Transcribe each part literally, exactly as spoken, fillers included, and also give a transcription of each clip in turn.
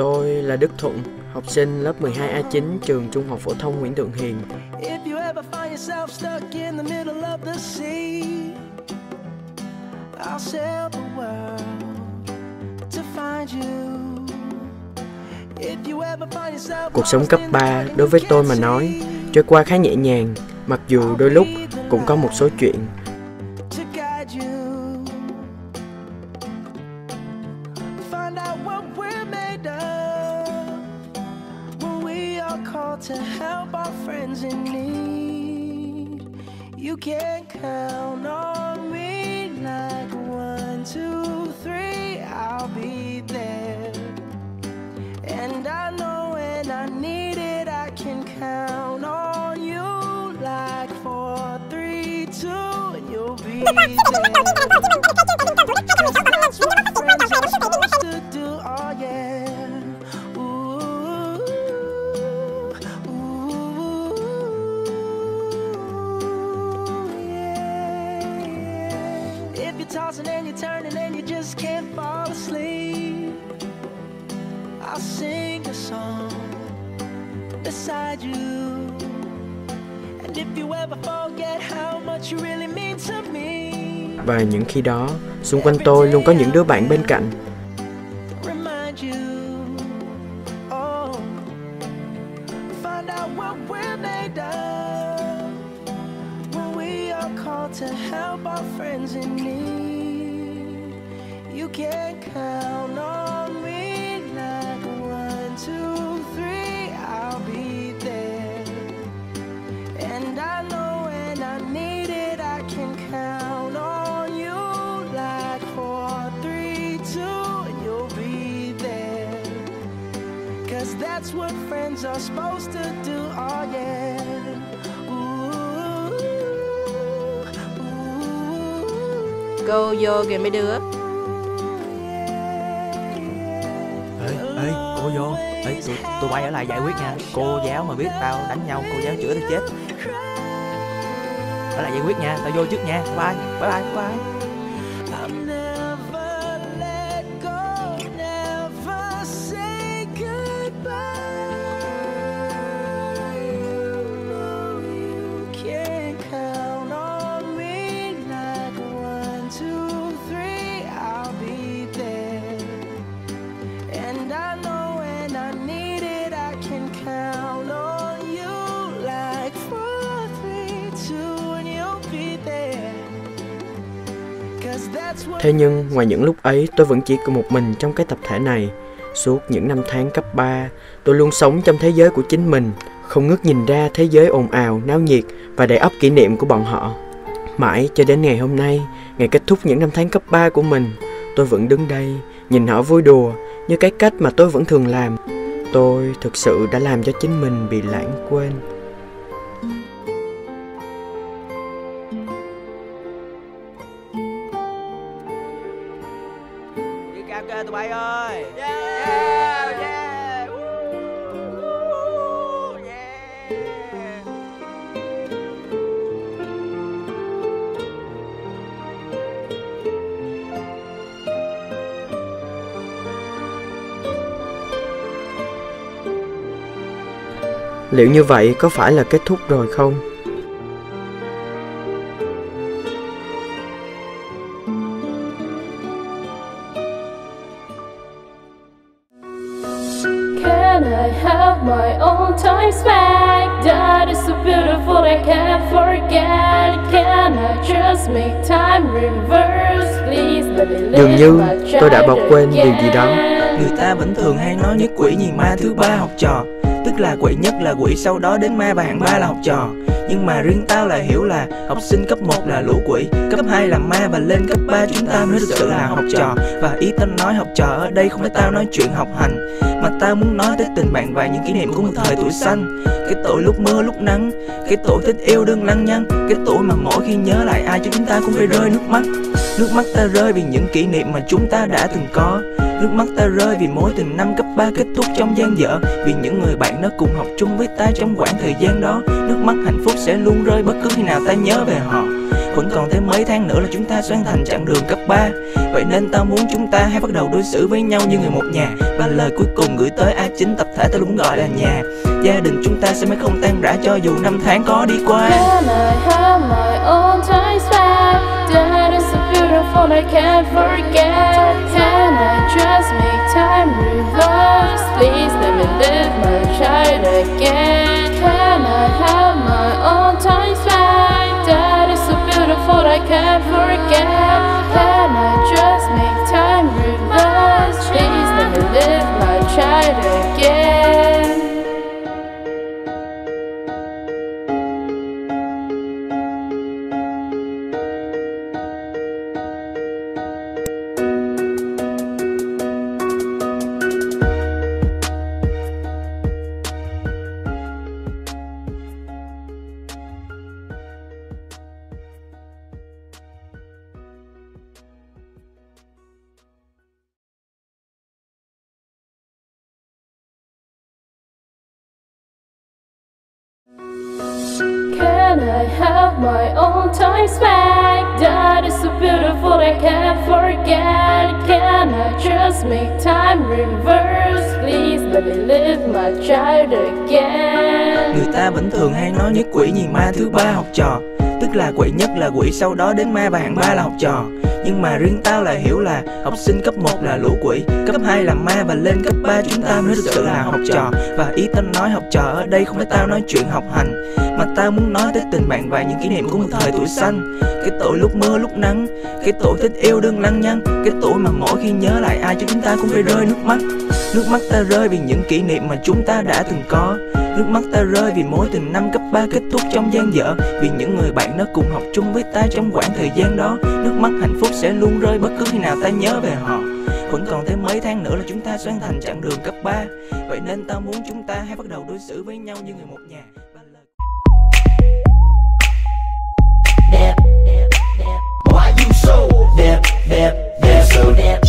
Tôi là Đức Thuận, học sinh lớp mười hai A chín trường Trung học phổ thông Nguyễn Thượng Hiền. Cuộc sống cấp ba đối với tôi mà nói trôi qua khá nhẹ nhàng, mặc dù đôi lúc cũng có một số chuyện. To help our friends in need, you can count on me like one, two, three, I'll be there. And I know when I need it, I can count on you like four, three, two, and you'll be there. Tossing and you're turning and you just can't fall asleep, I'll sing a song beside you. And if you ever forget how much you really mean to me. Và những khi đó, xung quanh tôi luôn có những đứa bạn bên cạnh. To help our friends in need, you can count on me like one, two, three, I'll be there. And I know when I need it, I can count on you like four, three, two, and you'll be there. Cause that's what friends are supposed to do, oh yeah. Cô vô kìa mấy đứa. Ê, ê, cô vô. Ê, tụi, tụi bay ở lại giải quyết nha. Cô giáo mà biết tao đánh nhau, cô giáo chửi tao chết. Ở lại giải quyết nha, tao vô trước nha. Bye, bye, bye, bye. Thế nhưng ngoài những lúc ấy, tôi vẫn chỉ có một mình trong cái tập thể này. Suốt những năm tháng cấp ba, tôi luôn sống trong thế giới của chính mình, không ngước nhìn ra thế giới ồn ào, náo nhiệt và đầy ắp kỷ niệm của bọn họ. Mãi cho đến ngày hôm nay, ngày kết thúc những năm tháng cấp ba của mình, tôi vẫn đứng đây, nhìn họ vui đùa như cái cách mà tôi vẫn thường làm. Tôi thực sự đã làm cho chính mình bị lãng quên. Cao cơ tụi bay ơi. Yeah, yeah, yeah. Woo, woo, yeah. Liệu như vậy có phải là kết thúc rồi không? I have my own time back. That is so beautiful I can't forget. Can I just make time reverse? Please let me live. Dường như tôi đã bỏ quên điều gì đó. Người ta vẫn thường hay nói nhất quỷ nhì ma thứ ba học trò, tức là quỷ nhất là quỷ, sau đó đến ma và hạng ba là học trò. Nhưng mà riêng tao là hiểu là học sinh cấp một là lũ quỷ, cấp hai là ma và lên cấp ba chúng ta mới thực sự là học trò. Và ý tao nói học trò ở đây không phải tao nói chuyện học hành, mà tao muốn nói tới tình bạn và những kỷ niệm của một thời tuổi xanh. Cái tuổi lúc mưa lúc nắng, cái tuổi thích yêu đương lăng nhăng, cái tuổi mà mỗi khi nhớ lại ai chúng ta cũng phải rơi nước mắt. Nước mắt ta rơi vì những kỷ niệm mà chúng ta đã từng có, nước mắt ta rơi vì mối tình năm cấp ba kết thúc trong gian dở, vì những người bạn nó cùng học chung với ta trong quãng thời gian đó. Nước mắt hạnh phúc sẽ luôn rơi bất cứ khi nào ta nhớ về họ. vẫn còn thêm mấy tháng nữa là chúng ta sẽ hoàn thành chặng đường cấp ba. Vậy nên tao muốn chúng ta hãy bắt đầu đối xử với nhau như người một nhà. Và lời cuối cùng gửi tới A chín tập thể tao cũng gọi là nhà. Gia đình chúng ta sẽ mãi không tan rã cho dù năm tháng có đi qua. I can't forget. Can I just make time reverse? Please let me live my child again. Can I have my own time slide? That is so beautiful I can't forget. Can I just make time reverse? Please let me live my child again. I have my own times back. That is so beautiful I can't forget. Can I just make time reverse? Please let me live my child again. Người ta vẫn thường hay nói nhất quỷ nhìn ma thứ ba học trò, tức là quỷ nhất là quỷ, sau đó đến ma và hạng ba là học trò. Nhưng mà riêng tao là hiểu là học sinh cấp một là lũ quỷ, cấp hai là ma và lên cấp ba chúng ta mới thực sự là học trò. Và ý tao nói học trò ở đây không phải tao nói chuyện học hành, mà tao muốn nói tới tình bạn và những kỷ niệm của một thời tuổi xanh. Cái tuổi lúc mưa lúc nắng, cái tuổi thích yêu đương lăng nhăng, cái tuổi mà mỗi khi nhớ lại ai cho chúng ta cũng phải rơi nước mắt. Nước mắt ta rơi vì những kỷ niệm mà chúng ta đã từng có. Nước mắt ta rơi vì mối tình năm cấp ba kết thúc trong gian dở, vì những người bạn đã cùng học chung với ta trong quãng thời gian đó. Nước mắt hạnh phúc sẽ luôn rơi bất cứ khi nào ta nhớ về họ. Vẫn còn thêm mấy tháng nữa là chúng ta sẽ hoàn thành chặng đường cấp ba. Vậy nên ta muốn chúng ta hãy bắt đầu đối xử với nhau như người một nhà. Đẹp, đẹp, đẹp. Why you so đẹp, đẹp, đẹp, so đẹp.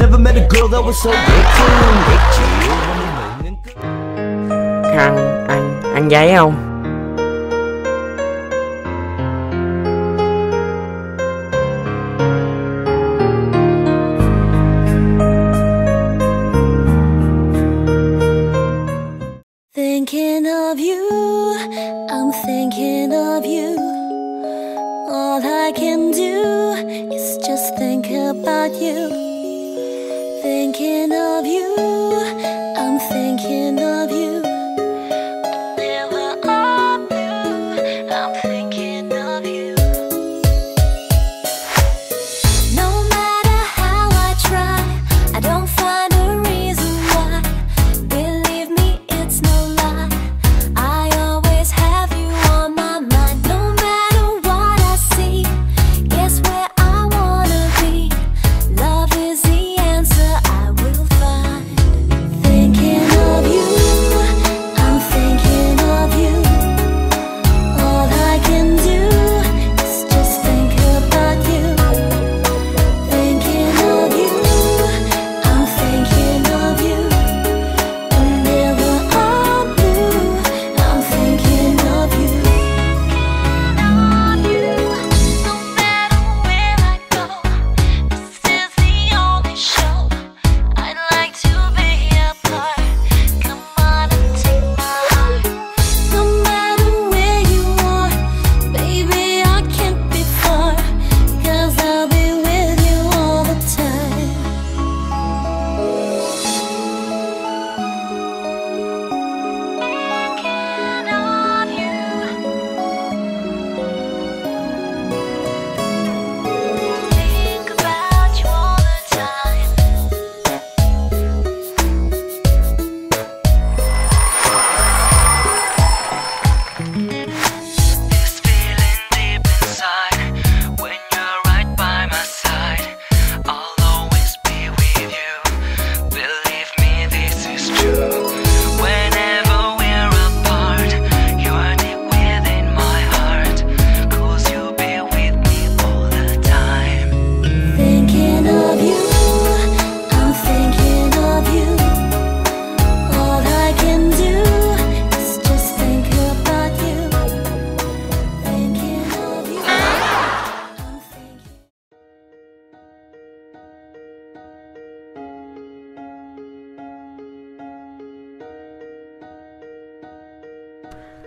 Never met a girl that was so good. Ăn, ăn, ăn giấy không? Thinking of you, I'm thinking of you. All I can do is just think about you. Thinking of you, I'm thinking of you. Never of you, I'm thinking of you. No matter how I try, I don't find a reason why. Believe me, it's no lie. I always have you on my mind. No matter what I see, guess where I wanna be. Love is the answer I will find. Thinking of you.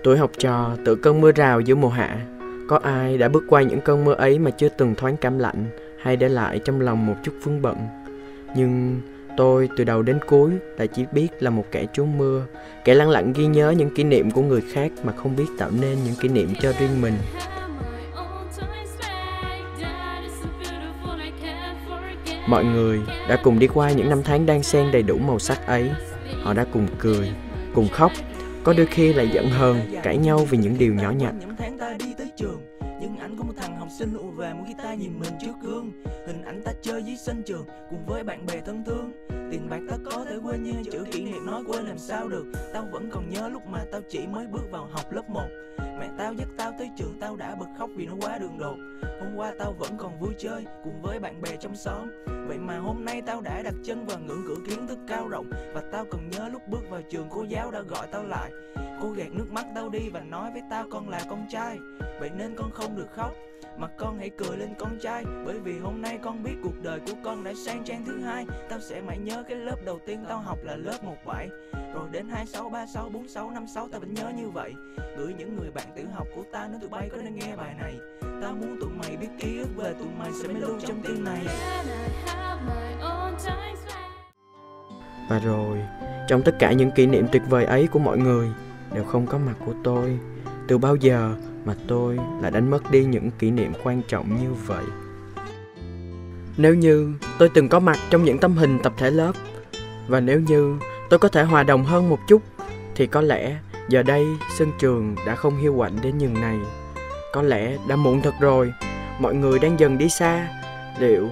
Tuổi học trò tựa cơn mưa rào giữa mùa hạ. Có ai đã bước qua những cơn mưa ấy mà chưa từng thoáng cảm lạnh hay để lại trong lòng một chút vướng bận. Nhưng tôi từ đầu đến cuối lại chỉ biết là một kẻ trốn mưa, kẻ lặng lặng ghi nhớ những kỷ niệm của người khác mà không biết tạo nên những kỷ niệm cho riêng mình. Mọi người đã cùng đi qua những năm tháng đan xen đầy đủ màu sắc ấy. Họ đã cùng cười, cùng khóc, có đôi khi lại giận hờn, cãi nhau vì những điều nhỏ nhặt. Những ảnh của một thằng học sinh ùa về mỗi khi ta nhìn mình trước gương. Hình ảnh ta chơi dưới sân trường cùng với bạn bè thân thương. Tiền bạc ta có thể quên như chữ kỷ niệm nói quên làm sao được. Tao vẫn còn nhớ lúc mà tao chỉ mới bước vào học lớp một. Mẹ tao dắt tao tới trường tao đã bật khóc vì nó quá đường đột. Hôm qua tao vẫn còn vui chơi cùng với bạn bè trong xóm. Vậy mà hôm nay tao đã đặt chân vào ngưỡng cửa kiến thức cao rộng. Và tao còn nhớ lúc bước vào trường cô giáo đã gọi tao lại. Cô gạt nước mắt tao đi và nói với tao con là con trai. Vậy nên con không được khóc mà con hãy cười lên con trai. Bởi vì hôm nay con biết cuộc đời của con đã sang trang thứ hai. Tao sẽ mãi nhớ cái lớp đầu tiên tao học là lớp một bảy. Rồi đến hai sáu, ba sáu, bốn sáu, năm sáu tao vẫn nhớ như vậy. Gửi những người bạn tiểu học của ta nếu tụi bay có nên nghe bài này. Tao muốn tụi mày biết ký ức về tụi mày sẽ mãi lưu trong tim này. Và rồi, trong tất cả những kỷ niệm tuyệt vời ấy của mọi người đều không có mặt của tôi. Từ bao giờ mà tôi lại đánh mất đi những kỷ niệm quan trọng như vậy? Nếu như tôi từng có mặt trong những tấm hình tập thể lớp, và nếu như tôi có thể hòa đồng hơn một chút, thì có lẽ giờ đây sân trường đã không hiu quạnh đến nhường này. Có lẽ đã muộn thật rồi. Mọi người đang dần đi xa. Liệu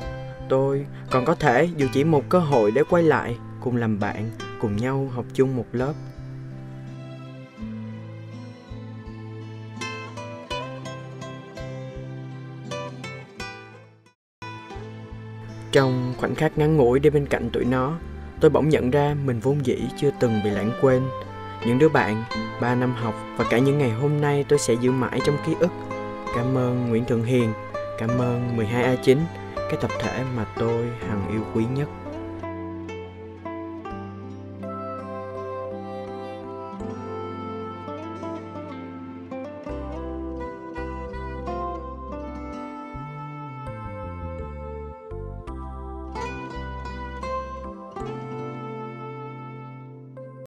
tôi còn có thể dù chỉ một cơ hội để quay lại, cùng làm bạn, cùng nhau học chung một lớp? Trong khoảnh khắc ngắn ngủi đi bên cạnh tụi nó, tôi bỗng nhận ra mình vốn dĩ chưa từng bị lãng quên. Những đứa bạn, ba năm học và cả những ngày hôm nay tôi sẽ giữ mãi trong ký ức. Cảm ơn Nguyễn Thượng Hiền, cảm ơn mười hai A chín, cái tập thể mà tôi hằng yêu quý nhất.